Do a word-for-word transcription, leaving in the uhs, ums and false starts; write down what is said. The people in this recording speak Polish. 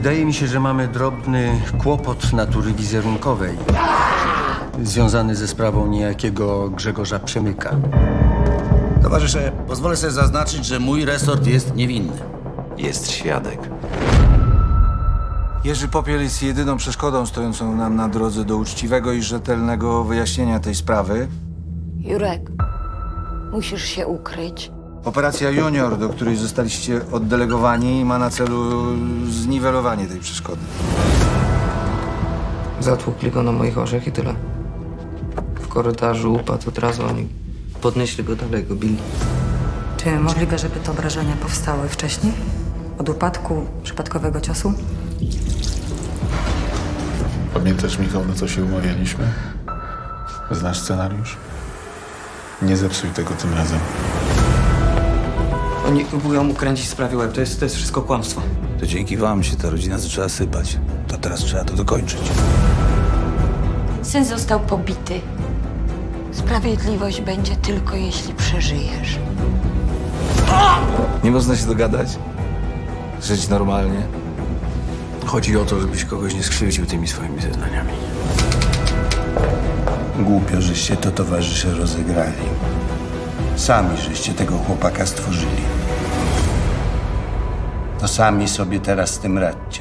Wydaje mi się, że mamy drobny kłopot natury wizerunkowej związany ze sprawą niejakiego Grzegorza Przemyka. Towarzysze, pozwolę sobie zaznaczyć, że mój resort jest niewinny. Jest świadek. Jerzy Popiel jest jedyną przeszkodą stojącą nam na drodze do uczciwego i rzetelnego wyjaśnienia tej sprawy. Jurek, musisz się ukryć. Operacja Junior, do której zostaliście oddelegowani, ma na celu zniwelowanie tej przeszkody. Zatłukli go na moich orzech i tyle. W korytarzu upadł od razu, oni podnieśli go dalej, go bili. Czy możliwe, żeby te obrażenia powstały wcześniej? Od upadku, przypadkowego ciosu? Pamiętasz, Michał, na co się umawialiśmy? Znasz scenariusz? Nie zepsuj tego tym razem. Oni próbują ukręcić sprawie łeb. To jest, to jest wszystko kłamstwo. To dzięki wam się ta rodzina zaczęła sypać. To teraz trzeba to dokończyć. Syn został pobity. Sprawiedliwość będzie tylko, jeśli przeżyjesz. Nie można się dogadać? Żyć normalnie? Chodzi o to, żebyś kogoś nie skrzywdził tymi swoimi zeznaniami. Głupio, żeście to towarzysze rozegrali. Sami żeście tego chłopaka stworzyli. To sami sobie teraz z tym radźcie.